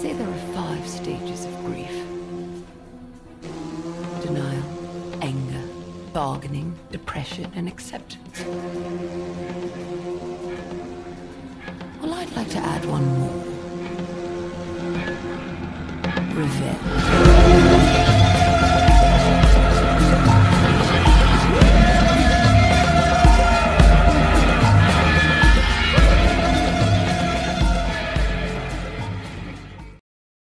say there are 5 stages of grief. Denial, anger, bargaining, depression, and acceptance. Well, I'd like to add one more. Revenge.